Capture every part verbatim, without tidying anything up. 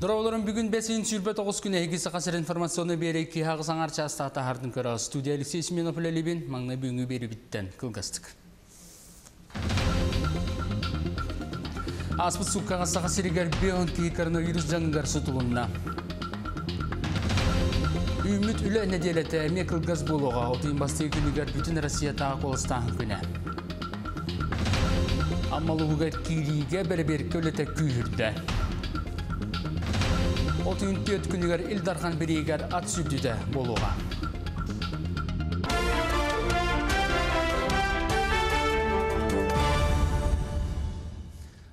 Дорогорым, бүгін бәсейін сүрбет оғыз күн әйгесі қасыр информационы берек кейхағы саңарча астағата қардың көрі. Студия Алексей Семенов әлебен маңна бүгінгі бері біттен күлгістік. Аспыт сұққаға сақасырегер беғын кейі коронавирус жаңынғар сұтығынна. Үміт үлі әнеделеті әме күлгіз болуға. Отын басты күнігер бүтін Россия тағы қолыстағын күні. Амалығығар кейліге бәрібер көлеті күйірді. Отынтет күнігер Илдархан Берегер ат сүрдіде болуға.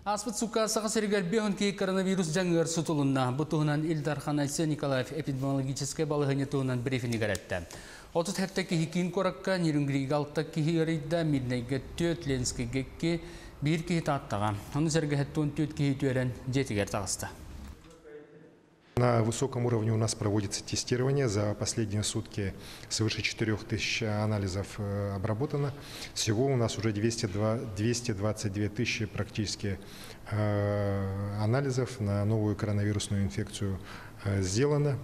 Аспыт сұққа сақасырегер беғын кей коронавирус жаңығыр сұтылынна. Бұтығынан Илдархан Айсе Николаев эпидемиологическая балығыне тұғынан брифингер әтті. Отыз әттәкі хекин қораққа, нерінгірегі алттакі херейді, мирнайға төт, ленскіге ке бір кейт аттаға. Оны сәргі әттің төт кейт өрен жетігер тағысты. На высоком уровне у нас проводится тестирование. За последние сутки свыше четырёх тысяч анализов обработано. Всего у нас уже двести двадцать две тысячи практически анализов на новую коронавирусную инфекцию сделано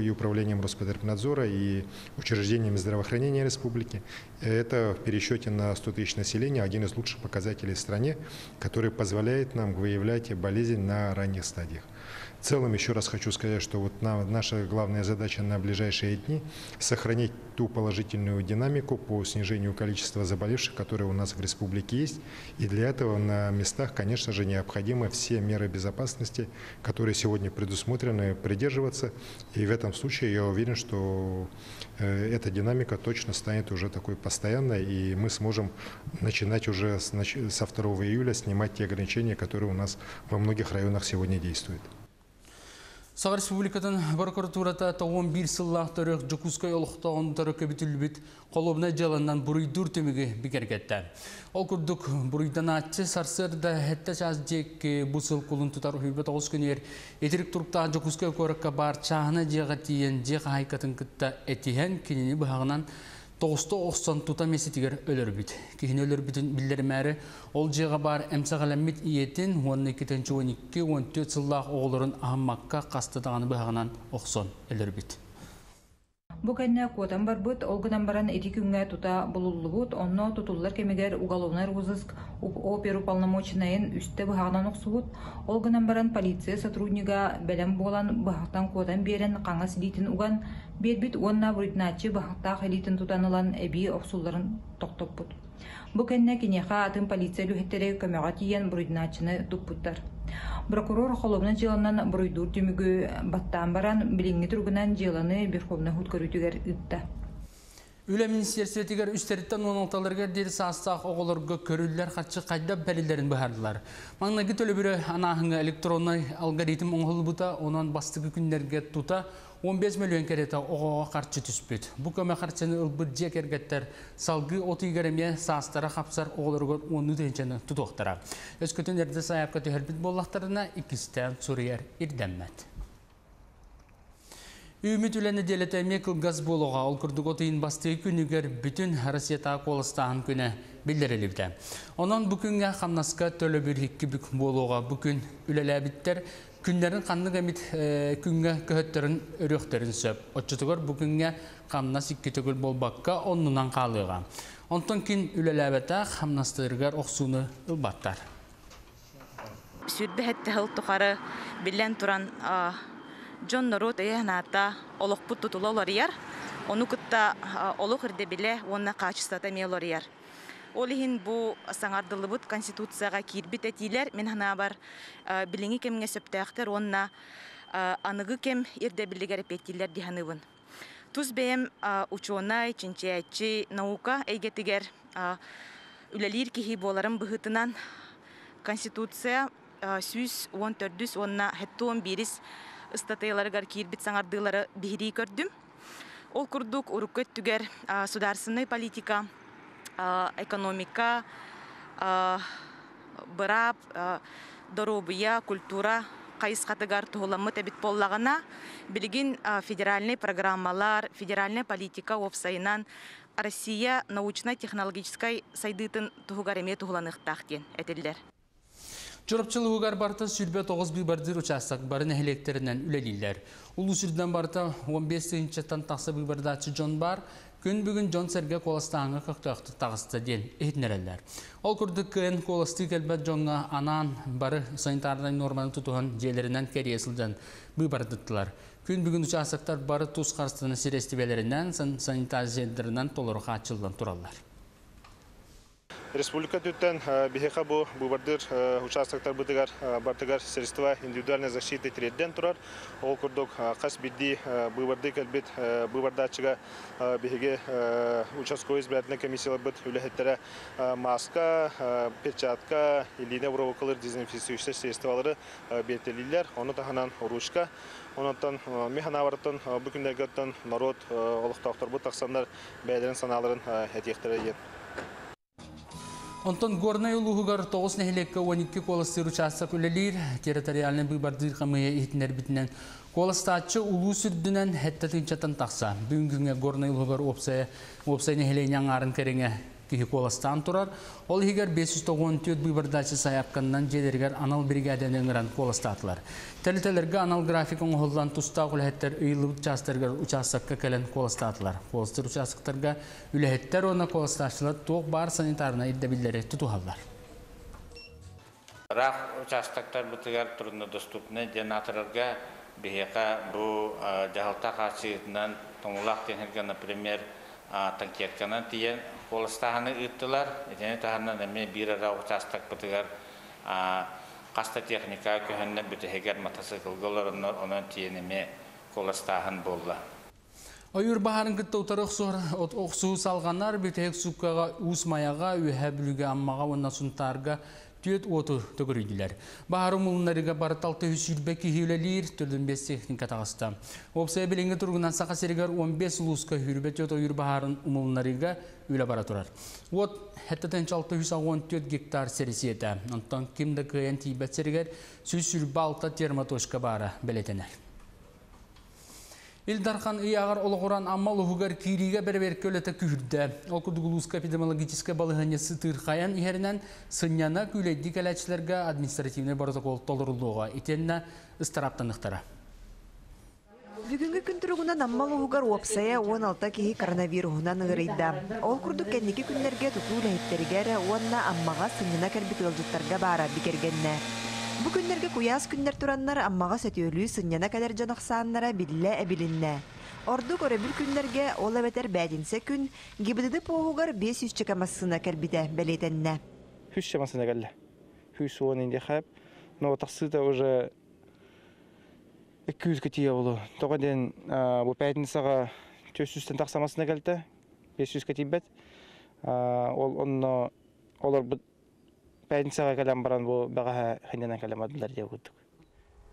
и управлением Роспотребнадзора, и учреждениями здравоохранения республики. Это в пересчете на сто тысяч населения один из лучших показателей в стране, который позволяет нам выявлять болезнь на ранних стадиях. В целом, еще раз хочу сказать, что вот наша главная задача на ближайшие дни – сохранить ту положительную динамику по снижению количества заболевших, которые у нас в республике есть. И для этого на местах, конечно же, необходимы все меры безопасности, которые сегодня предусмотрены, придерживаться. И в этом случае я уверен, что эта динамика точно станет уже такой постоянной, и мы сможем начинать уже со второго июля снимать те ограничения, которые у нас во многих районах сегодня действуют. Сағар республикатын прокуратурата тоғон бир сыллақ түрік жүкізкай олықтағын түрікі бүтілбіт қолыбына жалынан бұрый дүр төмігі бекергетті. Ол күрдік бұрыйдан атчы сарсырда әтті жаз жек бұсыл құлын тұтар үйбет оғыз күнер. Етерік тұрықта жүкізкай көрікке бар чағына жеға тиен жеға айқатын күтті әтіген кенені бұхағынан тоғыз тоқсан тұта месетігер өлір бүт. Кейін өлір бүтін білдермәрі ол жеға бар әмсағаламет иетін он екіден он екіге он төрт сыллақ оғылырын ағымаққа қастыдағаны бұғағынан оқсон өлір бүт. Бүгінне қотан бар бұт, олғыдан баран әті күнге тұта бұлылы бұт, онына тұтылылар кемегер ұғалуынар ғызыск оперу палнамочынайын үсті бұғағынан оқсы бұт, олғыдан баран полиция сотруднига бәлем болан бұғақтан қотан берен қаңас дейтін ұған, Бербит онна буритначы бахта халитин тутанылан эби офсулларын токтоп бут. Бу кенне кинеха атын полиция люхеттере камератиян буритначыны тупуттар. Прокурор холобна жыланнан буруйдур түмүгү баттан баран билинги тургунан жыланы берховна хуткөрүтүгөр ытта. Үлі министерсетігер үстеріттен он алтыларғар дері састақ оғыларға көрілілер қатшы қайда бәлілерін бұхардылар. Маңнагі төлі бірі анағыңа электронный алгоритм оңғылы бұта, онан бастығы күндерге тұта он бес миллион кәрета оғаға қарчы түспет. Бұ көмі қарчыны ұлбыр жек әргеттер салғы отығырыме састара қапсар оғыларға оны түйіншені тұтуқтыра. Өз көтін әрді саяпқа түйірбіт болақтарына икістен сұрияр ерденмәді. Үміт үләні делеті мекіл ғаз болуға ол күрдік отыйын басты күнігер бүтін Россията қолыстағын күні білдіріліпті. Онан бүкінге қамнасқа төлі бір хеккі бүк болуға бүкін үләлі әбіттер күндерін қандық әмет күнге көттерін өріқтерін сөп. Отчытығыр бүкінге қамнас екі түгіл болбаққа онынан қалыға. Онтан күн үләлі әбетті қамнастығырғар оқсуыны ұлбаттар. Сүрді Джон Народ әйәнәтті олықпұт тұтылы олар ер, оны күтті олық үрді білі, оны қачыстаты мел олар ер. Олығын бұ саңардылы бұт конституцияға кербіт әтейлер, мен ғана бар біліңі кеміне сөпті әқтер, оны анығы кем ерді білі ғарып әтейлер дейіні бұн. Тұз бәйім ұчуынай, чинчиятчи, наука әйгетігер үләлер кейі боларын бұғытынан конституция сүүс он төрт оны хәтті он бирис ұстатайларығар кейірбет саңардығылары бейірей көрдім. Ол күрдік ұрық көттігер сударсынай политика, экономика, бұрап, доробия, культура, қайыз қатығар тұғыламы тәбет боллағына білген федеральный программалар, федеральный политика офсайынан Россия научна-технологическай сайдытын тұғығар еме тұғыланықтақтен әтелдер. Чорапчылыгар барта сүрбе тогуз бибардыр участок барын электеринен үлелилер. Улу сүрден барта он бес-тен таксы бибардачы жон бар, күн бүгүн жон серге коластаңы кактакты тагысты ден этнерелер. Ол курдык кэн коласты келбет жонга анан бары санитарный норманы тутуган жерлеринен кересилден бибардыттылар. Күн бүгүн участоктор бары туз карстыны сирестибелеринен санитарзендеринен толорга ачылган туралар. Республика Тютен, Бихехабу, Бубардир, участок Тарбутагар, Бартагар, средства индивидуальной защиты Тридентурар, Олкурдок, Хасбиди, Бубардик, Альбит, Бубардачига, Бихеге, участковый избирательная комиссия Лабит, Юлехетера, маска, печатка, или невровоколер, дезинфицирующие средства, Бетелиллер, Онотаханан, Ручка, Онотан, Миханавартон, Букиндергаттон, народ, Олхтах Тарбутахсандар, Бедрен Саналрен, Этихтереен. Онтон горная улугар тогуз нехилекке он эки коластыр участок үлелир, территориальный бибардыр камыя итнербитинен коластачы улуу сүрдүнен хэттатынчатан такса. Бүгүнгүнгө горная улугар опсая опсая нехилени аңарын кереңе кихи коластан турар. Ол хигер бес жүз тогуз бибардачы саяпкандан желергер анал бригаденен ыран коластатылар. Телителерге анал графикон холлан тустак үлэхеттер ыйылы участергер участокка келен коластатылар. Коластыр участоктарга үлэхеттер она коластачылар тоқ бар санитарна иддебилдери тутухаллар. Рах участоктар бутыгар труднодоступны денаторларга бихека бу жагалта касыйытынан тоңулак тенерге, например, танкетканан тиен коластаханы ыттылар, эдени таханан эми бир ара участок бутыгар каста техника көһөннө бүтегер мотоциклголоруннор онон тиенеме коластахын болла. Оюр баһарын кытта утарык сор оксуу салганар бүтек суккага уус маяга үһэ бүлүгө аммага онна сунтарга түйөт оту төгөрүйдүлөр. Баһары мулунарыга барталты үсүлбеки хилелир төрдүн бес техника тагыста. Опсай билинге тургунан сака сергер он бес луска хүрбөтөт оюр баһарын мулунарыга үлө бара турар. Вот хеттен чалты жүз он төрт гектар серисиете. Онтон кимде кыйынты бетсергер сүсүл балта термотошка бара белетенер. Илдархан Иягар Олгоран Аммал Хугар Кирига Берверкөлете Кюрде, Окудгулуска эпидемиологическая балыганьясы Тырхаян Ихернен, Сыньяна Кюледи Калечлерга, административный протокол Толорлуга, Итенна, Стараптанахтара. Бүгүнгү күн тургунан аммал улугар опсая он алты кихи коронавирусунан ырыйда. Ол курду кенники күннерге тутуу лехеттеригере уанна аммага сынына кербитылдыктарга баара бикергенне. Бу күннерге куяс күннер тураннар аммага сөтөөлүү сынына кадер жанаксааннара билле эбилинне. Орду көрөбүл күннерге ол эбетер бэдинсе күн гибдиди поогугар бес жүз чекамасына кербите белетенне. Хүч чемасына келле. Хүч суон инде хап, но таксыта уже екі жүз кете болу. Тоғаден бұл пәйтінісіға төрт жүзден тақсамасына кәлді, бес жүз кете бәт. Олар бұл пәйтінісіға кәлем баран бұл бағаға қанденен кәлем адылар деп өттік.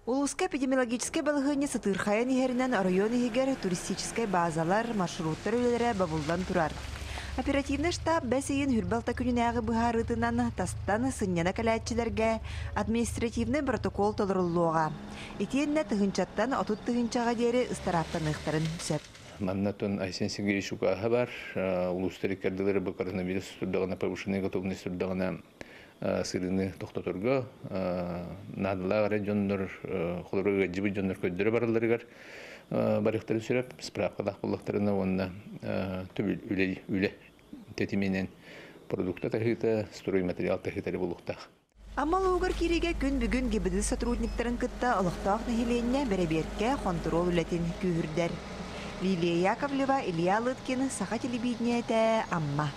Улуска эпидемиологическая балығыны Сытырхаян ехерінен районы егер туристическая базалар, маршруттар өлері бабылдан тұрар. Оперативный штаб бәсейін үрбалта күнін әғы бұғарытынан тастан сыннена кәләтчілерге административный протокол толырылуға. Итенне тұхынчаттан отут тұхынчаға дері ұстараптан ұқтарын сөп. Маннатон айсенсен керешуға аға бар. Улустарик кәрділері бұл коронавирус тұрдағына повышенный готовность тұрдағына сырыны тоқтатырға. Надылаға рәджонныр, қолырға жібі жонныр көддері барыларығар. Барықтары сүріп, справқадақ болықтарына онына түбіл үлі тетіменен продукты тағыта, строй материал тағытары болықтақ. Аммал Хугар Кириге күн бүгін гибіді сотрудниктарын күтті ұлықтақ нәхиленіне бәріберке контрол үлетін күйірдер. Лилия Яковлева, Илья Лыткин, Саха телебидіне әті Амма.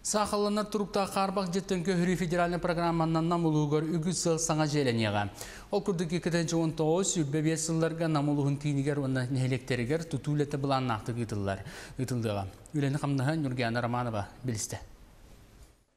Сахалланар турупта Қарбақ жеттен көхірі федеральный программаннан намылығығыр үгіз сыл саңа желенеға. Ол күрдігі он тоғыз үрбе бес сылларға намылығын кейінігер онына нәлектерігер тұтулеті бұлан нақты ғытылдыға. Үлені қамныға Нүргияна Романова білісті.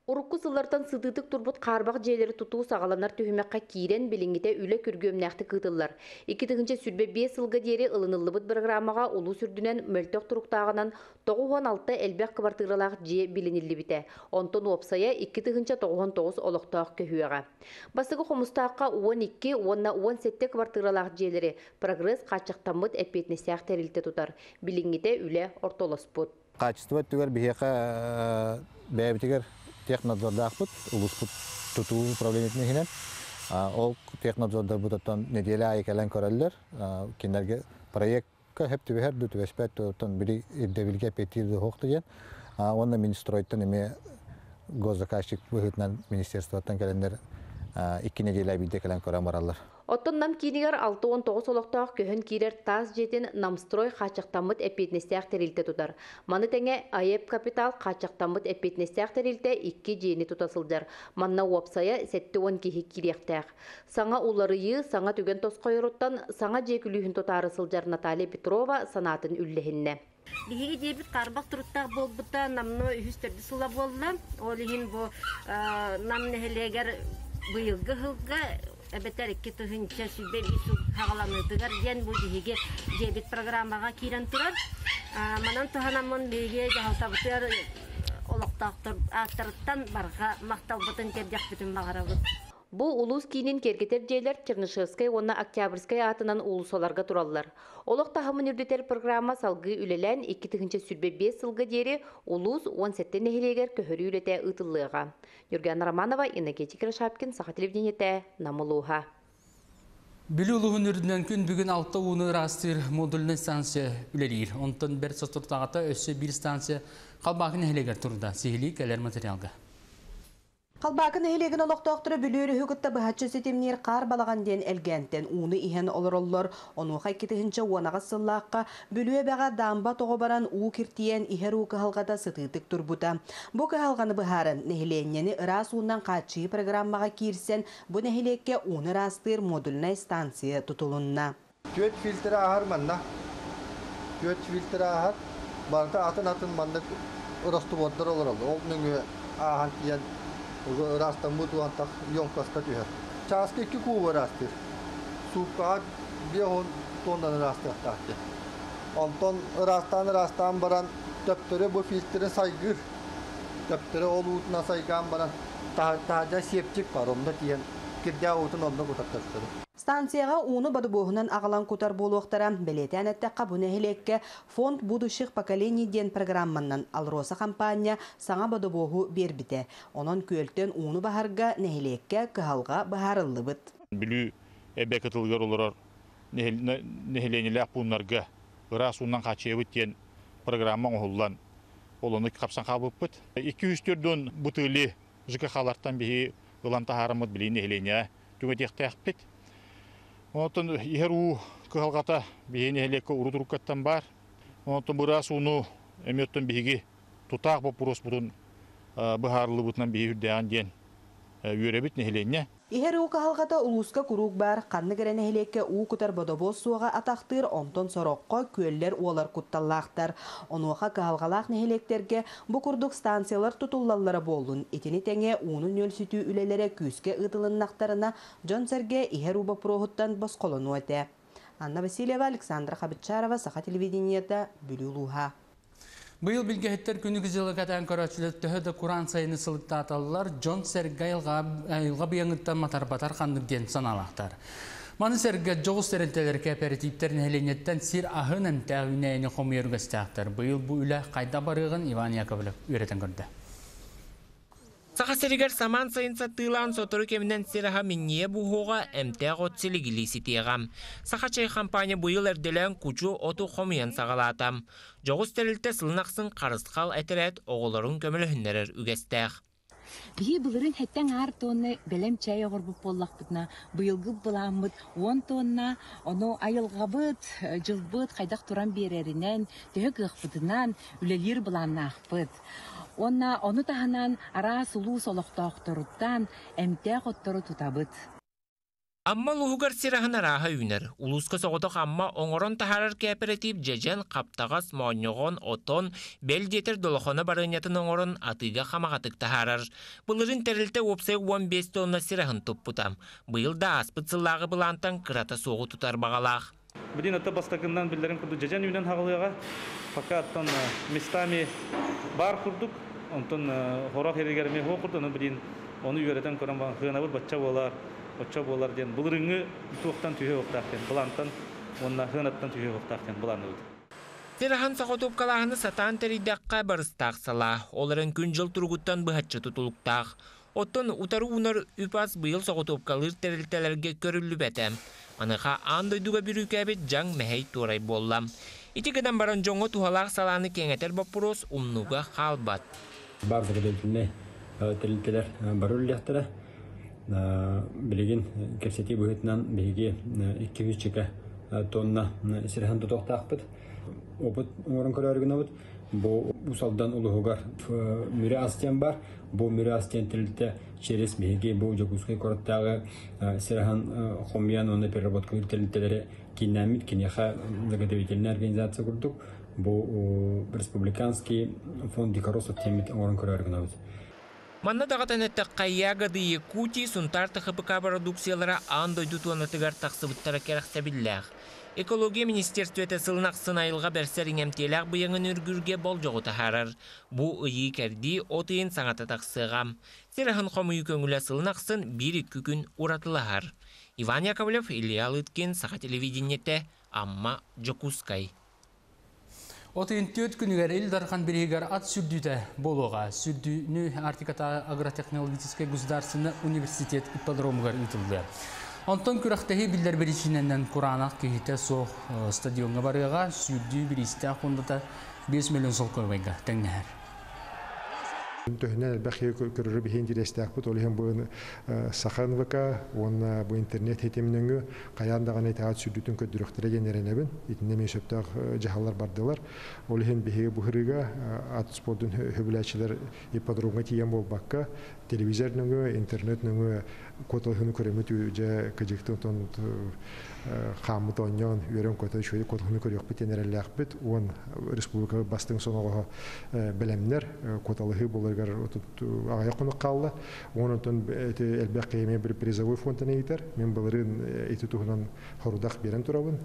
Урукку сыллартан сытытык турбут Қарбақ жейлері тутуу сағаланар түхімеққа кейрен білінгіте үлі күргөмнәқті кытылар. Икітігінші сүрбе бес сылғы дері ылынылыбыт программаға улу сүрдінен мөлтөк тұруқтағынан тоғыз он алты әлбәқ кыбартығыралақ же білінілі біте. Онтон опсая икітігінші тоғыз он тоғыз олықтақ көйуеға. Басығы қомыстаққа он екі он он сетте кыбартығыралақ жейлері прогресс қачықтамыт әпетіне сәқ тәрілті тұтар. Білінгіте үлі ортолыс бұд. Қачыстымат түгер бейеқа бәйбітігер технадзордақ бұд, ұлыс бұд тұтуы проблеметіне хенен. Ол технодзорда бутатон неделя айкален кораллер, кинерге проект хеп түбе хер дүтү беспет тон бири девилге петирди хоктуген. Онна министройтон эме госзаказчик выгытнан министерствотон келендер эки неделя бирде келен корамаралар. Оттон нам кинигер алты он тогуз олоктоох көһөн кирер таз жетин намстрой качактамыт эпетнестеах терилте тутар. Маны теңе АЭП капитал качактамыт эпетнестеах терилте икки жени тутасылдар. Манна уапсая сетте он кихи кириэхтеах. Саңа уларыйы, саңа түген тоскойроттан, саңа жекүлүүхүн тутарысылдар Наталья Петрова санатын үллэхинне. Биһиги дебит карбак туруттак болбута намно үһүстөрдү сыла болла. Ол иһин бу намны хелегер быйылгы хылга Эбетер киту хинче сибель ису хагаланы тыгар ден буди хиге дебит программага кирен турат. Манан туханамон биге жалтабытер олоктактор аттырттан барга макталбытын тебдяк бүтүн багарабыт. Бу улус кийнин кергетер жейлер Чернышевская онна Октябрьская атынан улусаларга тураллар. Олок тахамын үрдетер программа салгы үлелен икки тыгынча сүрбе бес сылгы дери улус он сеттен эхелегер көхөрү үлете ытыллыга. Юрген Романова, Иннокентий Шапкин, Саха телевидениете, Намулуха. Билулугун үрдүнөн күн бүгүн алты ууну растыр модульный станция үлелир. Онтон бер сотуртагата өссө бир станция калбакын эхелегер турда. Сихили келер материалга. Халбакын эхелеген олоктоохтору бүлүөрү хөгүтта быһаччы сетимнер кар балаган ден элгентен уну иһен олороллор. Онуха китиһинче уонага сыллаакка бүлүөбага дамба того баран уу киртиен иһер уу кыһалгата сытыытык турбута. Бу кыһалганы быһаарын нэһилиэннени ыраас уунан качыы программага киирсен бу нэһилекке уну ырастыыр модульная станция тутулунна. Төт фильтр аар манна. Төт фильтр аар барта атын атын маннык ырастыбоддор олороллор. Ол нүңү аахан тиен раз там вот он так емко статуя. Часки кикува растет. Супа бегун тонна растет такие. Он тон растан растан баран тептере буфистере сайгир. Тептере олут на сайгам баран та та да септик паром да тиен. Кидя утон одно кутактер. Станцияга уну бадыбоһунан агалан кутар болуктара билетенетте кабуне хилекке фонд будущих поколений ден программаннан Алроса компания саңа бадыбоһу бербите. Онон көлтөн уну баһарга нехилекке кыһалга баһарыллыбыт. Билүү эбекетилгер олорор нехиленилер бунарга ырас унан качыбыт ден программа оһуллан олону капсан кабыппыт. эки жүз төрттөн бутыли жкхалардан бии ыланта харамыт билини хилене түмөтехтеппит. Онтон егер у кыһалгата биһине элекке урутуруккаттан бар. Онтон бырас уну эметтен биһиги тутаак бопурус бутун быһарлыбытынан биһи ден ден үйрөбүт нехиленне. Егер у кыһалгата улуска курук бар, канны керене элекке у кутар бодобос суага атактыр, онтон сорокко көллер олар кутталлактар. Онуха кыһалгалаах нехилектерге бу курдук станциялар тутуллаллары болдун. Этини теңе унун нөлсүтүү үлелере күскө ытылыннактарына жон серге егер у бопроһуттан басколонуу эте. Анна Васильева, Александра Хабитчарова, Саха телевидениете, Бүлүлуха. Быйыл билгеһиттер күнүк жылыкатан көрөчүлөттөһө Куран сайыны сылыктааталлар Джон Сергей айылга быйаңыттан матарбатар хандык ден саналаактар. Маны Серге жогус терентелерге аперитивтерин эленеттен сир ахын эмтеак үнээни хомуйөргөстеактар. Быйыл бу үлэ кайда барыгын Иван Яковлев үйрөтөн көрдө. Саха Сергер саман сайынса тыылаан сотору кеминен сираха минние бухуға эмтеак отсилигилиситиэгам. Саха чай компания быйыл эрделен кучу оту хомуян сагалаатам. Жогус терилте сылынақсын қарысқал әтерет оғыларын көмілі хүннерер үгестеқ. Бихи бұлырын хеттен ар тонны бәлем чай оғырбып боллақ бұтына. Бұйылғы бұламыд он тонна, оны айылға бұт, жыл бұт, қайдақ туран берерінен, түйік ұқпытынан, үлелер бұламын ақпыт. Онна оны тағынан ара сұлу солықта оқтыруттан, әмтек оттыру тұтабыт. Амма лугар сираһына раһа үйнер. Улуска соғотоқ амма оңорон таһарар кооператив жежен қаптағас моңногон отон белдетер долохона барынятын оңорон атыга хамагатык таһарар. Булырын терилте опсай он бес тонна сираһын туппутам. Быйыл да аспытсыллагы былантан кырата соғу тутар бағалақ. Блин, это бастакындан билдерин курдук жежен үйнен хагалыга. Пока оттон местами бар курдук, онтон хорох эригерме хо курдук, блин, оны үйрөтөн көрөн хыынабыр бачча болар. Отча болар ден бұлырыңы тұқтан түйе оқтақтен, бұлантан, онына ғынаттан түйе оқтақтен бұланы өді. Сирахан сақотып қалағыны сатан тәрейдаққа барыстақ сала. Оларын күн жыл тұрғыттан бұхатшы тұтылықтақ. Оттон утары унар үпас быйыл соғытып қалыр тәрілтәлерге көрілі бәтәм. Аныға андойдуға бір үкәбет жаң мәхей турай боллам. Итекеден баран жоңы тухалақ саланы кеңетер бапырос умнуға қалбат. Барлығы дөлтіне тәрілтәлер барылы ләқтіра. Білеген кәпсеті бұғытынан беге екі жүз тонна сірхан тұтақтақпыд. Опыт орын көрәрігін ауыд. Бо усалдан улугар мюре астен бар, бо мюре астен трилте через беги, бо жакускай коротага Серхан Хомьян он переработку трилтелере кинамит, кинеха заготовительная организация курдук, бо республиканский фонд дикоросов темит оранкура органов. Манна дагатанетта кайягады Якутии сунтарта ХПК продукциялара андой дутуанатыгар таксыбыттаракерах сабиллях. Экология министерстве тесылнақ сынайылға бәрсәрінем теләқ бұяңын үргүрге бол жоғы тахарар. Бұ ұйы кәрді отыйын саңаты тақсыға. Серахын қомыйы көңілі сылнақсын бір-ік күкін ұратылағар. Иван Яковлев, Илья Лыткен, Саха телевидениеті, Амма Джокускай. Отыйын төт күнігер елдарған бірегер ат сүрдіде болуға. Сүрдіні артиката агротехнологический государственный университет ипподромығар үтілді. Антон күрақтағы білдер берешіненден Құранақ кейті соқ стадионға барыға сүйді бірісті ақындыда бес миллион сол көрбейгі тәңгер. Түхінен әлбәқе көрірі бейін дересті ақпыт, олығын бұйын сақан вұқа, оны бұй интернет етемініңі қаяндаған айтағат сүрдітін көдіріқтері генеренебін, етінде мен сөптақ жағалар бардылар. Олығын бейі бұғырыға ат спордың хөбіләтшілер ипподромға тиен бол баққа, телевизорныңы, интернетныңы Котолхын көремет үйде көжектің тұнт қамыт оңнан үйерен көтел шөйде Котолхын көрек біт енерелі ақпет. Он республика бастың соңығы білімдер Котолхы болығыр ағай құнық қалды. Оның тұн әлбәқ кейме бір призовой фонтаны етер. Мен бұлырын еті тұғынан құрудақ берін тұрауын.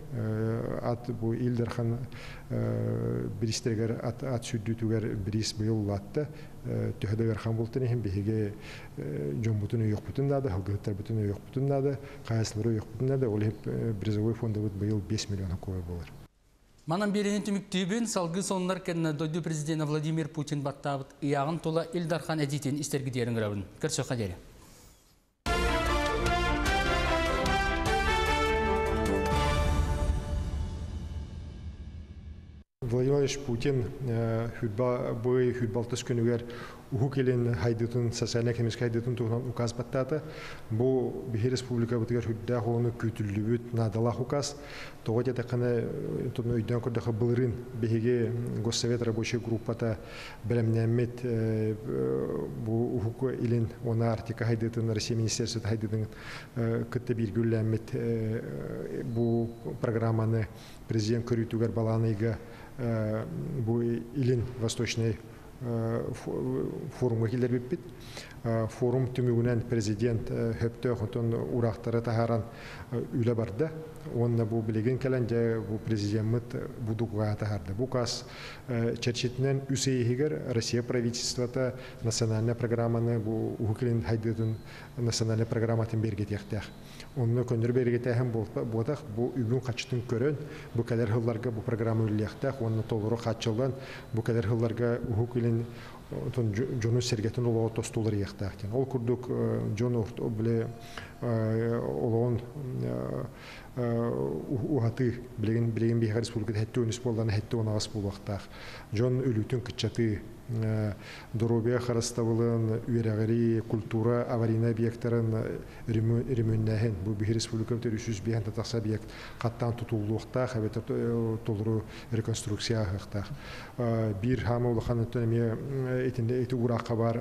Ат бұл елдерхан бірістергер ат сүддетігер біріс бұйыл латты. Түхедегер қан болтын ехен бейге жон бұтыны үйек бұтындады, ғылғыттар бұтыны үйек бұтындады, қайасылары үйек бұтындады, ол еп бризовой фонды бұт бұйыл бес миллион көй болыр. Манан берінің түміктейбін салғы сонлар кәріні дойды президент Владимир Путин баттағыт иағын тола Элдархан әдейтен істергідерін ғырабын. Кірсөқа дәрі. Владимир Владимирович Путин бой худбалтыс күнігер ұхық елін хайдытын, социаліне кемеске хайдытын тұғынан ұқаз баттады. Бұл бейі республика бұтығар хүддәқ оны көтілі бүт надалақ ұқаз. Тоғат етіқіні тұтын өйден көрдіқі бұлырын бейге Госсовет рабочий группата білімнәмет бұл ұхық елін оны артика хайдытын, Россия министерсет хайдытын күтті бергілләмет бұл программаны президент көрітігер баланыйға бұл елін восточный форумға келер беппет. Форум түмігінен президент хөпті құтын ұрақтары тағаран үлі барды. Онына бұл білеген кәлінде бұл президент бұдуға тағарды. Бұл қаз чәршетінен үсейігер Россия правительствата национальная программаны бұл ұғықылен хайдыдың национальная программатын бергетектіғ. Онына көндір бергетігін болдақ бұл үгін қатшытын көрін бұл кәлер ғылларға бұл программы үлілектіғ. Онына толыры қатшылдан бұл кәлер ғылларға ұғықылен жону сергетін олауы тостулар ектіғакен. Ол күрдік жону олауын ұғаты білеген бейға республикада әтті өнес болданы әтті онағас болуақтақ. Жон үлітін күтчаты дұробия қараставылын, үйерағари, культура, аварийна объекттарын ремөннәген. Бұл бейгі республикада үсіз бейген татақса бейек қаттан тұтулуқтақ, әбетір толыру реконструкцияғықтақ. Бір хамы олыған өттөніме етінде еті ұраққа бар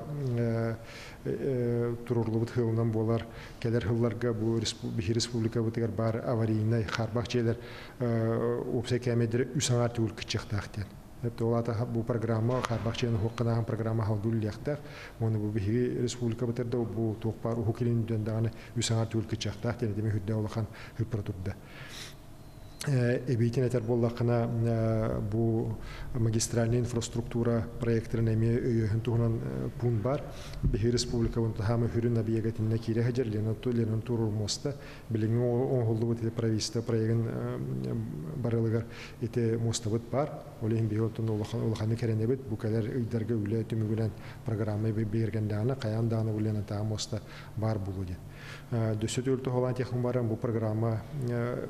тұрырлы бұт ғылынан болар. Кәлер ғылларға бұл бейгі республика бұтығар бар аварийна, қарбақ жейлер өпсай кәмедері үсіңар түгіл күтчіқтақтен. Бұл программа қарбақшының ұққынаған программа қалдулы лияқтақ. Оны бұл бейгі республика бұтырды бұл тоқпар ұқылен дүндағаны үсіңар түгіл күтчіқтақ. Тенедеме хүдді олыған үппір тұрды. Эбитинетер боллахана бу магистральная инфраструктура проектлернеме өйөһүнтүгүнөн пун бар. Бир республика унтахамы хүрүнө биегетинне кире хажерлена толерон туру моста билиң он холдубут прависта проегин барылыгар ите мостабыт бар. Олең биотун улаханы керенебит бу калер ыйдарга үлө түмүгүлөн программа бергендана каяндаана улена та моста бар булуди. Дөсөтүлтө холантехум барам бу программа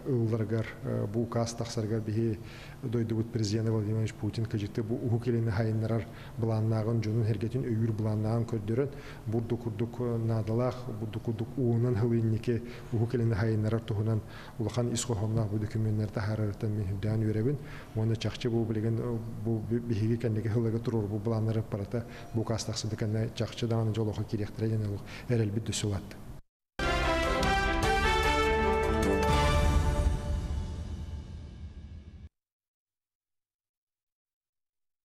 ылдаргар бу указ тахсаргар бихи дойдубут президент Владимир Ильич Путин кажете бу ухукелени хайнарар бланнагын жонун хергетин өйүр бланнагын көрдөрөн бурду курдук надалах бурду курдук уунун хылыннике ухукелени хайнарар тугунан улахан исхохомнах бу документтерди харараттан мен хүддан өрөбүн муну чакчы бу билген бу бихиги кендеги хылага турур бу бланнары парата бу указ тахсыдыкана чакчы дааны жолохо керектирен эрелбит дөсүлат.